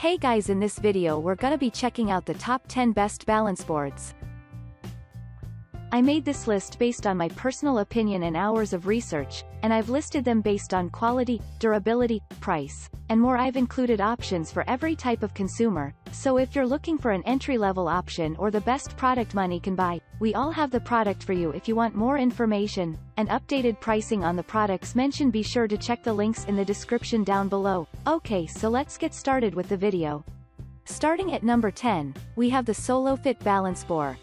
Hey guys, in this video we're gonna be checking out the top 10 best balance boards. I made this list based on my personal opinion and hours of research, and I've listed them based on quality, durability, price, and more. I've included options for every type of consumer, so if you're looking for an entry-level option or the best product money can buy, we all have the product for you. If you want more information and updated pricing on the products mentioned, be sure to check the links in the description down below. Okay, so let's get started with the video. Starting at number 10, we have the SoloFit balance board.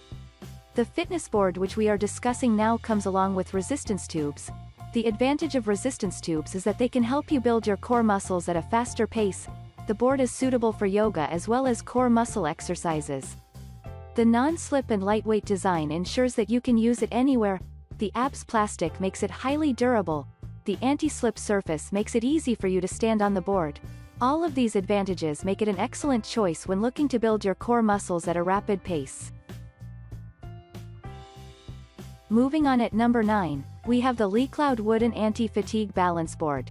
The fitness board which we are discussing now comes along with resistance tubes. The advantage of resistance tubes is that they can help you build your core muscles at a faster pace. The board is suitable for yoga as well as core muscle exercises. The non-slip and lightweight design ensures that you can use it anywhere. The ABS plastic makes it highly durable. The anti-slip surface makes it easy for you to stand on the board. All of these advantages make it an excellent choice when looking to build your core muscles at a rapid pace. Moving on, at number 9, we have the Licloud wooden anti-fatigue balance board.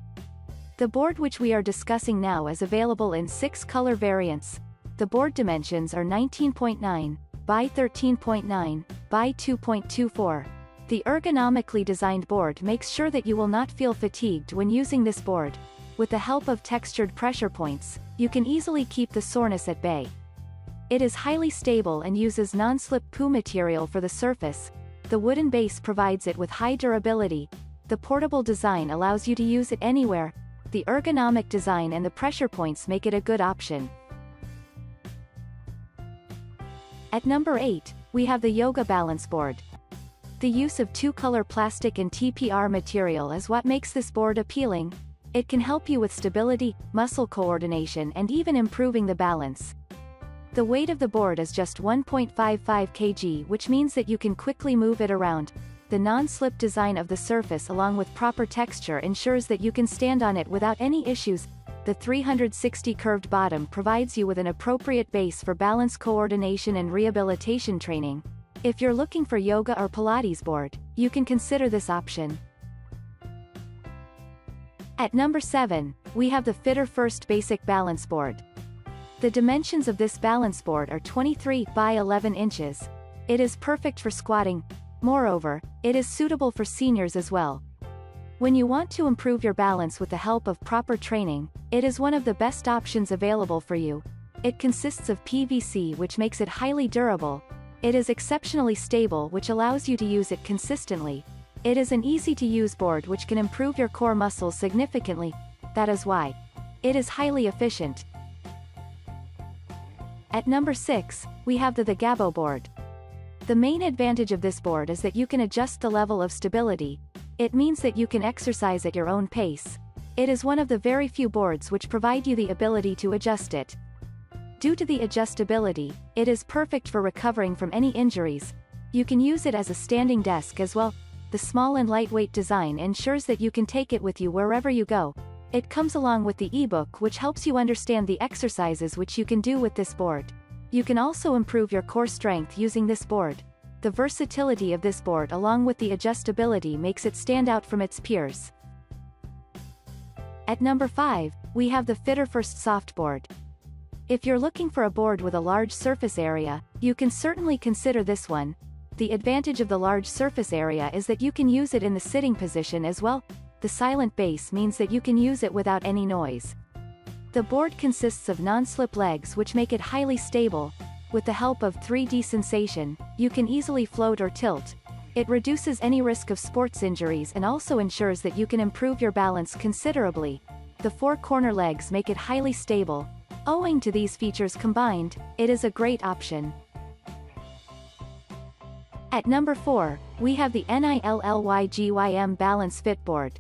The board which we are discussing now is available in 6 color variants. The board dimensions are 19.9 by 13.9 by 2.24. The ergonomically designed board makes sure that you will not feel fatigued when using this board. With the help of textured pressure points, you can easily keep the soreness at bay. It is highly stable and uses non-slip PU material for the surface. The wooden base provides it with high durability. The portable design allows you to use it anywhere. The ergonomic design and the pressure points make it a good option. At number 8, we have the yoga balance board. The use of 2-color plastic and TPR material is what makes this board appealing. It can help you with stability, muscle coordination, and even improving the balance. The weight of the board is just 1.55 kg, which means that you can quickly move it around. The non-slip design of the surface along with proper texture ensures that you can stand on it without any issues. The 360 curved bottom provides you with an appropriate base for balance coordination and rehabilitation training. If you're looking for yoga or Pilates board, you can consider this option. At number 7, we have the FitterFirst Basic Balance Board. The dimensions of this balance board are 23 by 11 inches. It is perfect for squatting. Moreover, it is suitable for seniors as well. When you want to improve your balance with the help of proper training, it is one of the best options available for you. It consists of PVC, which makes it highly durable. It is exceptionally stable, which allows you to use it consistently. It is an easy-to-use board which can improve your core muscles significantly. That is why it is highly efficient. At number 6, we have the Gabo board. The main advantage of this board is that you can adjust the level of stability. It means that you can exercise at your own pace. It is one of the very few boards which provide you the ability to adjust it. Due to the adjustability, it is perfect for recovering from any injuries. You can use it as a standing desk as well. The small and lightweight design ensures that you can take it with you wherever you go. It comes along with the ebook which helps you understand the exercises which you can do with this board. You can also improve your core strength using this board. The versatility of this board along with the adjustability makes it stand out from its peers. At number 5, we have the FitterFirst Soft Board. If you're looking for a board with a large surface area, you can certainly consider this one. The advantage of the large surface area is that you can use it in the sitting position as well. The silent base means that you can use it without any noise. The board consists of non-slip legs which make it highly stable. With the help of 3D sensation, you can easily float or tilt. It reduces any risk of sports injuries and also ensures that you can improve your balance considerably. The 4 corner legs make it highly stable. Owing to these features combined, it is a great option. At number 4, we have the NILLYGYM Balance Fit Board.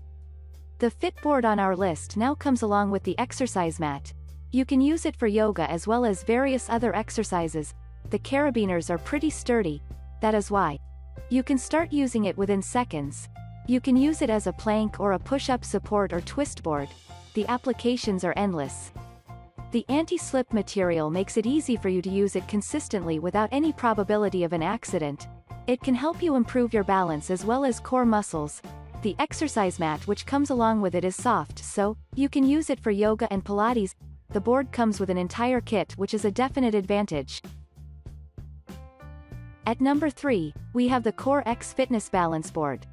The Fit Board on our list now comes along with the exercise mat. You can use it for yoga as well as various other exercises. The carabiners are pretty sturdy. That is why you can start using it within seconds. You can use it as a plank or a push-up support or twist board. The applications are endless. The anti-slip material makes it easy for you to use it consistently without any probability of an accident. It can help you improve your balance as well as core muscles. The exercise mat which comes along with it is soft, so you can use it for yoga and Pilates. the board comes with an entire kit, which is a definite advantage. At number 3, we have the Core X Fitness Balance Board.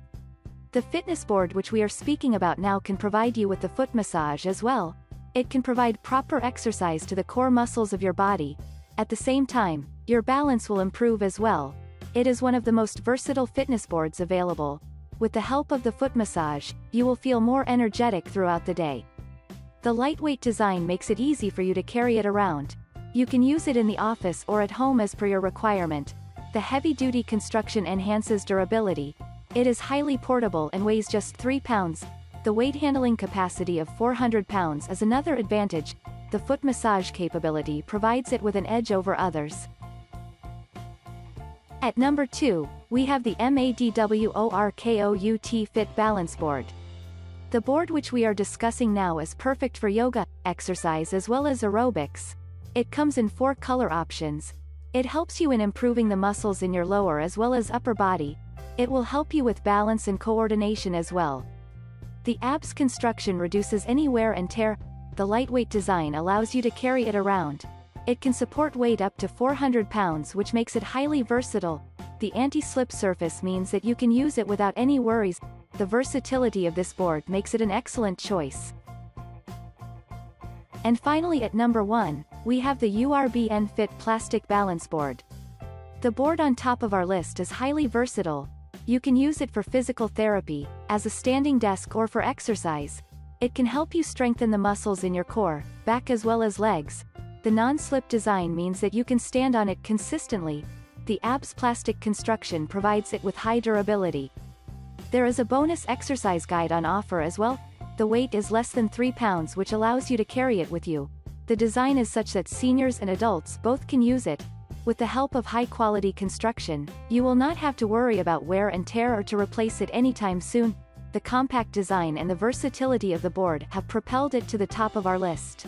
The fitness board which we are speaking about now can provide you with the foot massage as well. It can provide proper exercise to the core muscles of your body. At the same time, your balance will improve as well. It is one of the most versatile fitness boards available. With the help of the foot massage, you will feel more energetic throughout the day. The lightweight design makes it easy for you to carry it around. You can use it in the office or at home as per your requirement. The heavy-duty construction enhances durability. It is highly portable and weighs just 3 pounds. The weight handling capacity of 400 pounds is another advantage. The foot massage capability provides it with an edge over others. At number 2, we have the MADWORKOUT Fit Balance Board. The board which we are discussing now is perfect for yoga, exercise as well as aerobics. It comes in 4 color options. It helps you in improving the muscles in your lower as well as upper body. It will help you with balance and coordination as well. The abs construction reduces any wear and tear. The lightweight design allows you to carry it around. It can support weight up to 400 pounds, which makes it highly versatile. The anti-slip surface means that you can use it without any worries. The versatility of this board makes it an excellent choice. And finally, at number 1, we have the URBNFit Plastic Balance Board. The board on top of our list is highly versatile. You can use it for physical therapy, as a standing desk or for exercise. It can help you strengthen the muscles in your core, back as well as legs. The non-slip design means that you can stand on it consistently. The ABS plastic construction provides it with high durability. There is a bonus exercise guide on offer as well. The weight is less than 3 pounds, which allows you to carry it with you. The design is such that seniors and adults both can use it. With the help of high-quality construction, you will not have to worry about wear and tear or to replace it anytime soon. The compact design and the versatility of the board have propelled it to the top of our list.